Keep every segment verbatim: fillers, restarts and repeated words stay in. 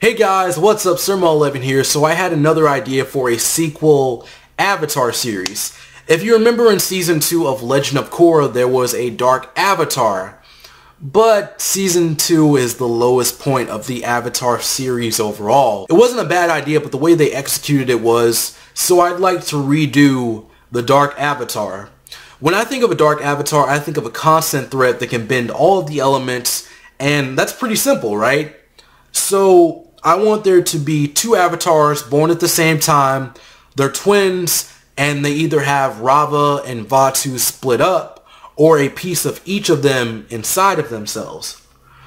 Hey guys, what's up? Sirmel eleven here. So I had another idea for a sequel Avatar series. If you remember in Season two of Legend of Korra, there was a dark Avatar. But Season two is the lowest point of the Avatar series overall. It wasn't a bad idea, but the way they executed it was, so I'd like to redo the dark Avatar. When I think of a dark Avatar, I think of a constant threat that can bend all of the elements, and that's pretty simple, right? So I want there to be two avatars born at the same time. They're twins, and they either have Rava and Vatu split up, or a piece of each of them inside of themselves.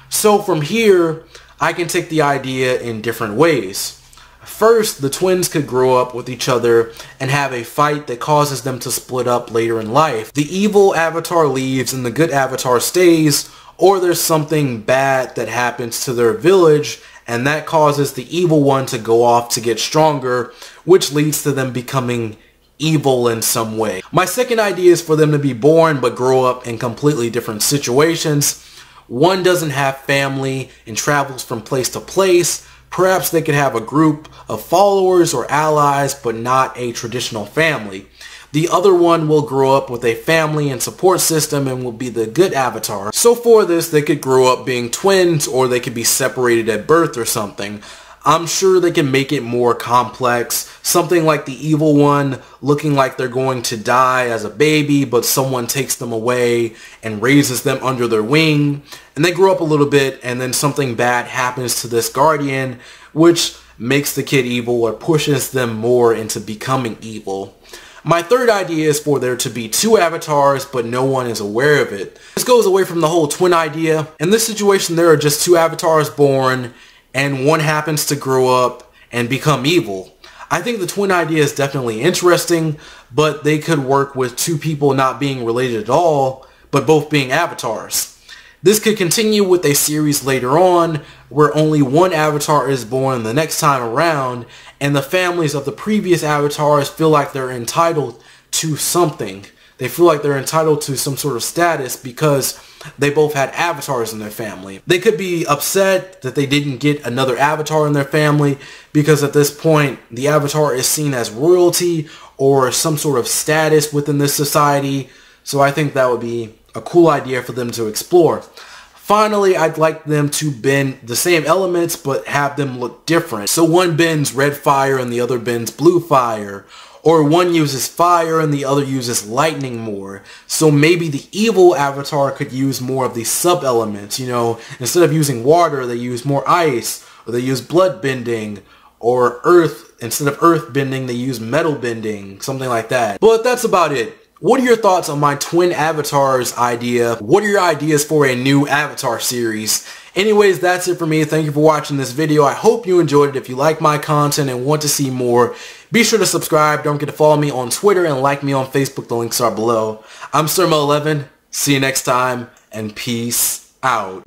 So from here, I can take the idea in different ways. First, the twins could grow up with each other and have a fight that causes them to split up later in life. The evil avatar leaves and the good avatar stays, or there's something bad that happens to their village, and that causes the evil one to go off to get stronger, which leads to them becoming evil in some way. My second idea is for them to be born but grow up in completely different situations. One doesn't have family and travels from place to place. Perhaps they could have a group of followers or allies, but not a traditional family. The other one will grow up with a family and support system and will be the good avatar. So for this, they could grow up being twins, or they could be separated at birth or something. I'm sure they can make it more complex. Something like the evil one looking like they're going to die as a baby, but someone takes them away and raises them under their wing. And they grow up a little bit, and then something bad happens to this guardian, which makes the kid evil or pushes them more into becoming evil. My third idea is for there to be two avatars, but no one is aware of it. This goes away from the whole twin idea. In this situation, there are just two avatars born, and one happens to grow up and become evil. I think the twin idea is definitely interesting, but they could work with two people not being related at all, but both being avatars. This could continue with a series later on, where only one avatar is born the next time around, and the families of the previous avatars feel like they're entitled to something. They feel like they're entitled to some sort of status because they both had avatars in their family. They could be upset that they didn't get another avatar in their family, because at this point the avatar is seen as royalty or some sort of status within this society. So I think that would be a cool idea for them to explore. Finally, I'd like them to bend the same elements but have them look different. So one bends red fire and the other bends blue fire. Or one uses fire and the other uses lightning more. So maybe the evil avatar could use more of the sub-elements. You know, instead of using water, they use more ice. Or they use blood bending. Or earth, instead of earth bending, they use metal bending. Something like that. But that's about it. What are your thoughts on my twin avatars idea? What are your ideas for a new Avatar series? Anyways, that's it for me. Thank you for watching this video. I hope you enjoyed it. If you like my content and want to see more, be sure to subscribe. Don't forget to follow me on Twitter and like me on Facebook. The links are below. I'm Sirmel eleven. See you next time, and peace out.